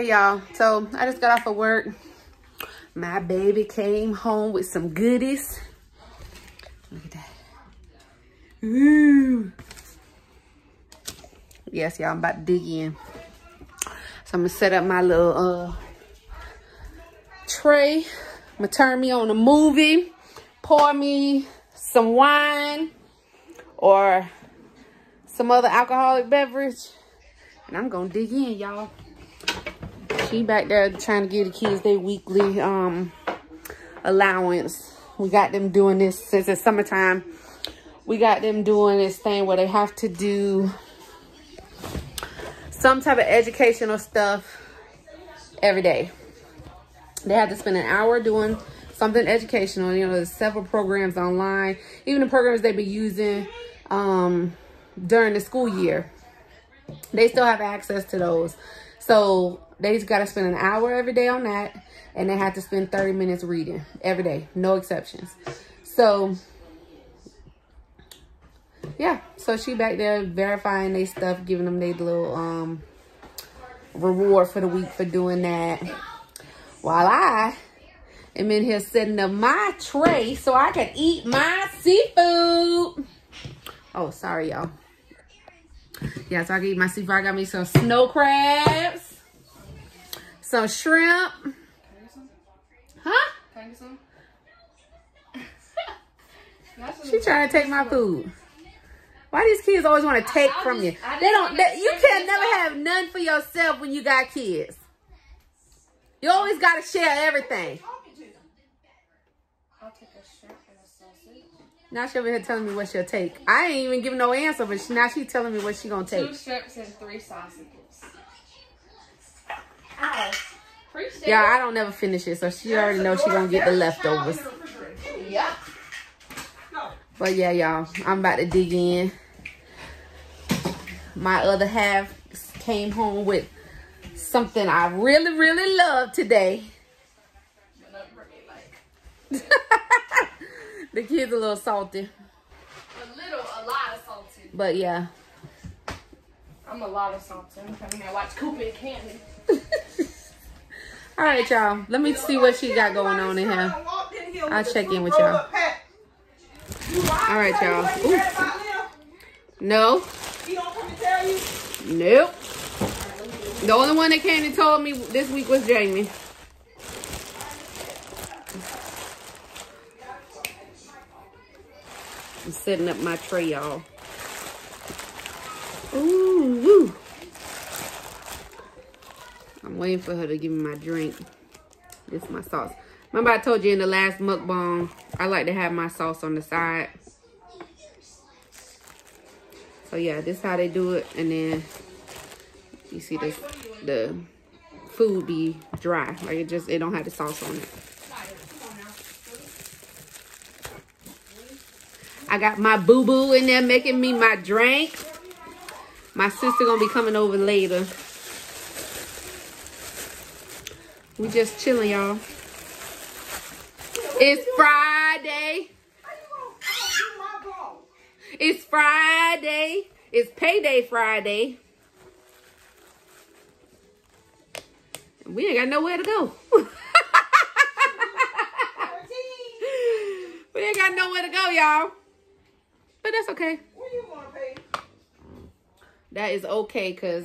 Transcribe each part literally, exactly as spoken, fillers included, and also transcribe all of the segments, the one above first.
Hey y'all, so I just got off of work. My baby came home with some goodies. Look at that. Ooh. Yes, y'all, I'm about to dig in. So I'm gonna set up my little uh, tray. I'm gonna turn me on a movie, pour me some wine or some other alcoholic beverage, and I'm gonna dig in, y'all. She back there trying to give the kids their weekly um, allowance. We got them doing this since it's summertime. We got them doing this thing where they have to do some type of educational stuff every day. They have to spend an hour doing something educational. You know, there's several programs online. Even the programs they be using um, during the school year, they still have access to those. So they just got to spend an hour every day on that, and they have to spend thirty minutes reading every day, no exceptions. So yeah, so she back there verifying their stuff, giving them their little um, reward for the week for doing that, while I am in here setting up my tray so I can eat my seafood. Oh, sorry, y'all. Yeah, so I can eat my seafood. I got me some snow crabs. Some shrimp. Can I get some? Huh? Can I get some? She trying to take my food. Why these kids always want to take I, from just, you? I they don't. They, you can never have none for yourself when you got kids. You always got to share everything. I'll take a shrimp and a sausage. Now she over here telling me what she'll take. I ain't even giving no answer, but she, now she telling me what she gonna take. Two shrimps and three sausages. Yeah, I don't never finish it, so she already knows she gonna get the leftovers. Yeah. But yeah, y'all, I'm about to dig in. My other half came home with something I really, really love today. The kids are a little salty. A little, a lot of salty. But yeah. I'm a lot of something. I'm coming here to watch Cooper and Candy. All right, y'all. Let me see what she got going on in here. I'll check in with y'all. All right, y'all. No. Nope. The only one that came and told me this week was Jamie. I'm setting up my tray, y'all. Ooh, woo. I'm waiting for her to give me my drink. This is my sauce. Remember I told you in the last mukbang, I like to have my sauce on the side. So yeah, this is how they do it. And then you see the, the food be dry. Like it just, it don't have the sauce on it. I got my boo-boo in there making me my drink. My sister gonna be coming over later. We just chilling, y'all. It's Friday. It's Friday. It's payday Friday. And we ain't got nowhere to go. We ain't got nowhere to go, y'all. But that's okay. Where you gonna pay? That is okay, because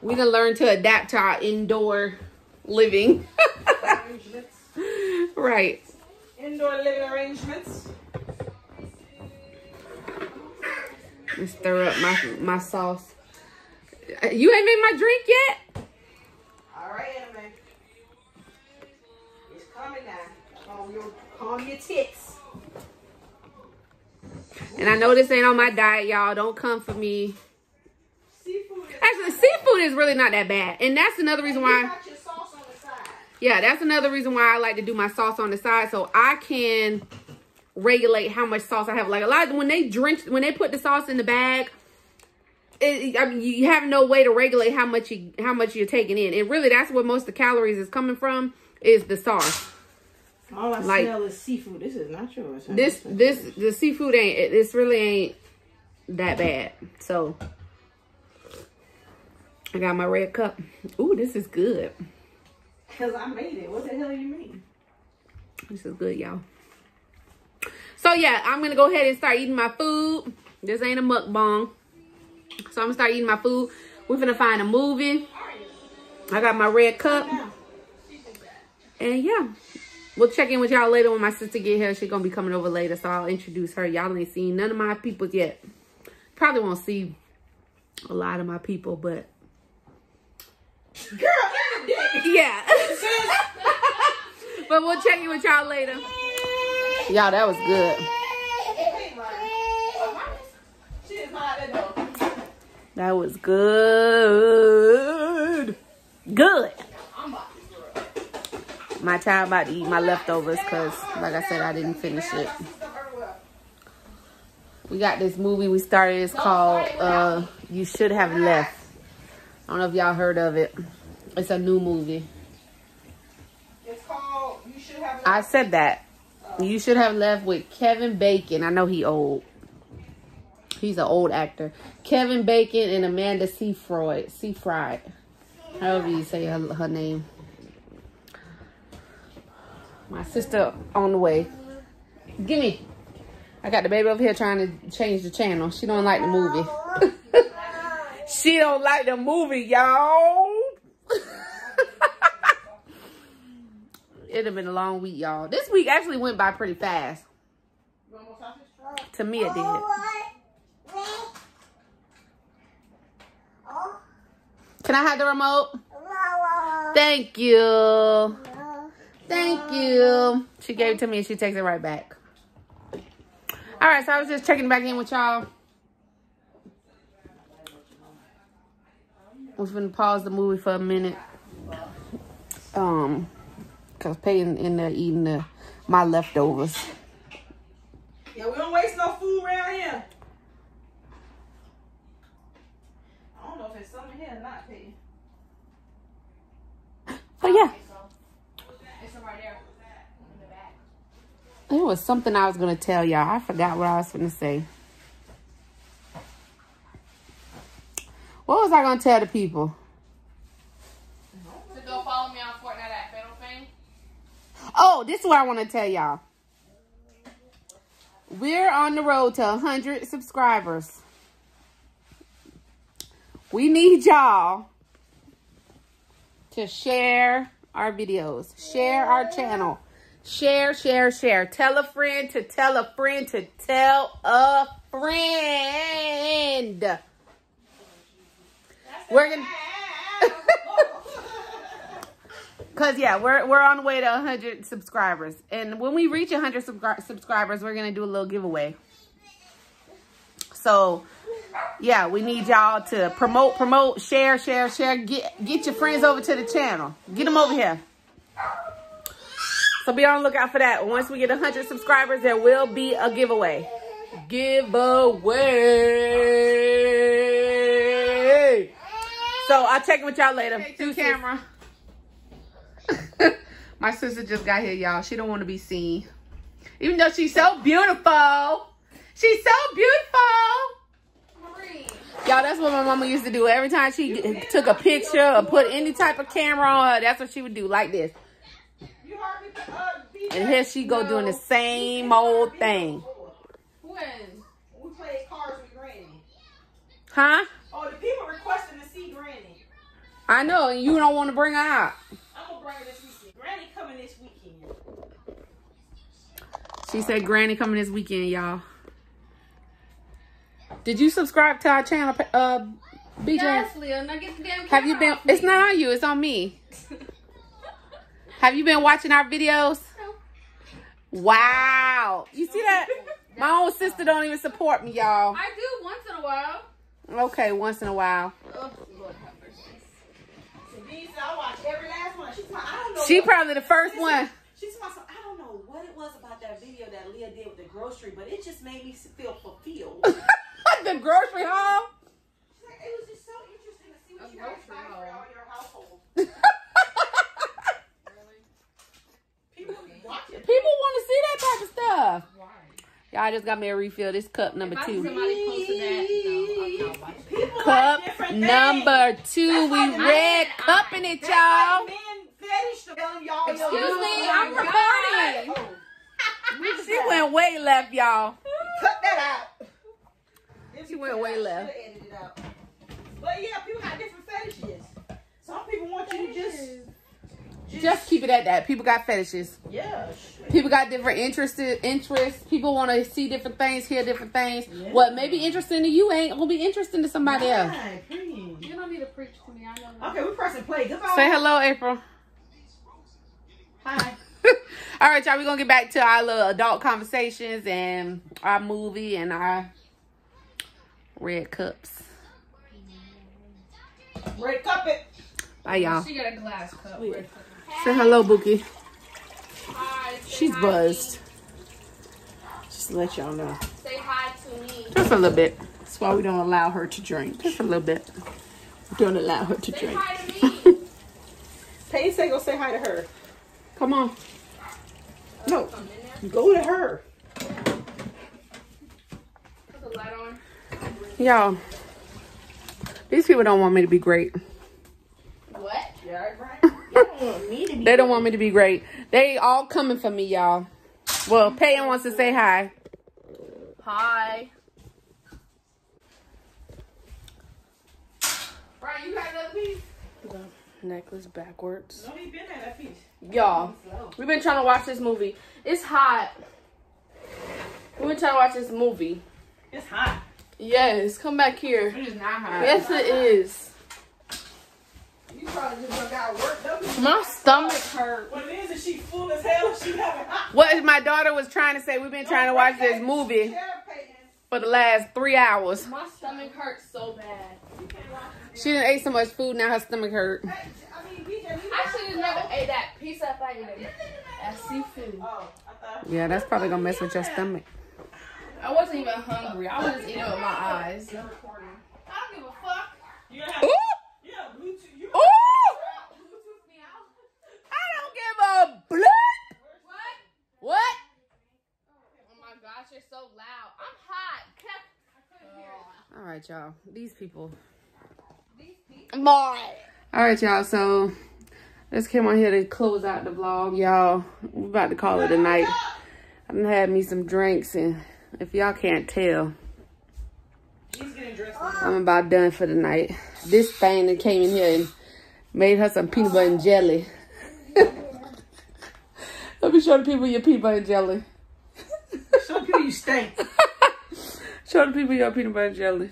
we done learn to adapt to our indoor living. Right. Indoor living arrangements. Let's stir up my, my sauce. You ain't made my drink yet? All right, Anna. It's coming now. Calm your, calm your tits. And I know this ain't on my diet, y'all. Don't come for me. Seafood Actually, seafood is really not that bad. And that's another reason why. You got your sauce on the side. Yeah, that's another reason why I like to do my sauce on the side. So I can regulate how much sauce I have. Like a lot of, when they drench, when they put the sauce in the bag, it, I mean, you have no way to regulate how much, you, how much you're taking in. And really, that's where most of the calories is coming from, is the sauce. All I like, smell is seafood. This is not yours. Huh? This, this, the seafood ain't, it, this really ain't that bad. So, I got my red cup. Ooh, this is good. Because I made it. What the hell you mean? This is good, y'all. So, yeah, I'm going to go ahead and start eating my food. This ain't a mukbang. So, I'm going to start eating my food. We're going to find a movie. I got my red cup. And, yeah. We'll check in with y'all later when my sister get here. She's going to be coming over later, so I'll introduce her. Y'all ain't seen none of my people yet. Probably won't see a lot of my people, but... Girl, yeah. But we'll check in with y'all later. Y'all, that was good. That was good. Good. My child about to eat my leftovers because, like I said, I didn't finish it. We got this movie we started. It's called uh, You Should Have Left. I don't know if y'all heard of it. It's a new movie. It's called You Should Have Left. I said that. Oh. You Should Have Left with Kevin Bacon. I know he old. He's an old actor. Kevin Bacon and Amanda Seyfried. Seyfried. However you say her, her name. My sister on the way. Gimme. I got the baby over here trying to change the channel. She don't like the movie. She don't like the movie, y'all. It'd have been a long week, y'all. This week actually went by pretty fast. To me, it did. Can I have the remote? Thank you. Thank you. She gave it to me and she takes it right back. All right, so I was just checking back in with y'all. I was gonna pause the movie for a minute. Um, cause Peyton in there eating the, my leftovers. Yeah, we don't waste no food around here. I don't know if there's something here or not, Peyton. Oh yeah. It's right there. There was something I was gonna tell y'all. I forgot what I was gonna say. What was I gonna tell the people? To go follow me on Fortnite at Fiddle Fang. Oh, this is what I want to tell y'all. We're on the road to one hundred subscribers. We need y'all to share our videos, share our channel, share, share, share. Tell a friend to tell a friend to tell a friend. We're gonna, cause yeah, we're we're on the way to one hundred subscribers, and when we reach one hundred subscri subscribers, we're gonna do a little giveaway. So, yeah, we need y'all to promote, promote, share, share, share. Get get your friends over to the channel. Get them over here. So be on the lookout for that. Once we get one hundred subscribers, there will be a giveaway. Giveaway. So I'll check with y'all later. Take the camera. My sister just got here, y'all. She don't want to be seen. Even though she's so beautiful. She's so beautiful. Marie. Y'all, that's what my mama used to do. Every time she you took a picture or put any type of camera on her, that's what she would do, like this. You heard me, uh, and here she go no. doing the same old thing. When? We played cards with Granny. Huh? Oh, the people requesting to see Granny. I know, and you don't want to bring her out. I'm going to bring her this weekend. Granny coming this weekend. She said Granny coming this weekend, y'all. Did you subscribe to our channel, uh, B J? Yes, Leah. Now get the damn camera. Have you been, it's not on you, it's on me. Have you been watching our videos? No. Wow. You see that? My own sister don't even support me, y'all. I do once in a while. Okay, once in a while. She probably the first one. She's my son. I don't know what it was about that video that Leah did with the grocery, but it just made me feel fulfilled. The grocery haul? She's like, it was just so interesting to see what you guys buy for all your household. Really? People want to see that type of stuff. Why? Y'all just got me a refill. This cup number two. Somebody posted that. No. Cup number two. We red cupping it, y'all. Excuse me, I'm recording. She went way left, y'all. Cut that out. She went way left. But yeah, people got different fetishes. Some people want you to just... Just, just keep it at that. People got fetishes. Yeah. Shit. People got different interests. Interests. People want to see different things, hear different things. Yeah. What may be interesting to you ain't gonna be interesting to somebody nah, else. Please. You don't need to preach to me. I know. Okay, we're pressing play. Goodbye. Say hello, April. Hi. All right, y'all. We're gonna get back to our little adult conversations and our movie and our red cups. Red cup it. Bye, y'all. She got a glass cup. Red cup. Say hello, Bookie. Hi, she's hi buzzed. Just to let y'all know. Say hi to me. Just a little bit. That's why we don't allow her to drink. Just a little bit. We don't allow her to say drink. Hi to me. Payne say go say hi to her. Come on. Uh, no. Go to her. Put the light on. Y'all. These people don't want me to be great. What? Yeah, right. They don't want me to be great. They all coming for me, y'all. Well, Peyton wants to say hi. Hi. Brian, you got another piece? The necklace backwards. No, he been at that piece. Y'all, we've been trying to watch this movie. It's hot. We've been trying to watch this movie. It's hot. Yes, come back here. It is not hot. Yes, it is. You probably just got worked up. My stomach hurt. What it is is she full as hell. She having hot. What my daughter was trying to say, we've been trying to watch this movie for the last three hours. My stomach hurts so bad. She didn't eat so much food, now her stomach hurt. I should have never ate that piece of thing. That seafood. Yeah, that's probably gonna mess with your stomach. I wasn't even hungry. I was just eating with my eyes. I don't give a fuck. You gotta have Ooh! I don't give a bloop! What? What? Oh my gosh, you're so loud. I'm hot. I couldn't hear it. All right, y'all. These people. These people? Boy. All right, y'all. So, let's come on here to close out the vlog, y'all. We're about to call it a night. I done had me some drinks, and if y'all can't tell, I'm about done for the night. This thing that came in here and made her some peanut butter and jelly. Let me show the people your peanut butter and jelly. Show the people you stink. Show the people your peanut butter and jelly.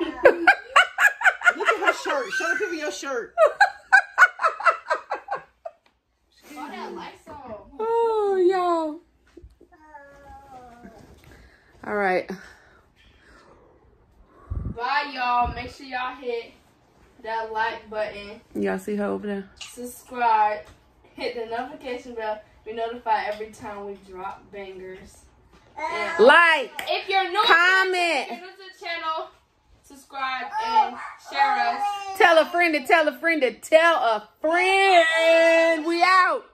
Look at her shirt. Show the people your shirt. Oh, y'all. All right. Bye, y'all. Make sure y'all hit that like button. Y'all see her over there? Subscribe. Hit the notification bell. Be notified every time we drop bangers. And like. If you're new, comment. If you're new to the channel, subscribe and share us. Tell a friend to tell a friend to tell a friend. We out.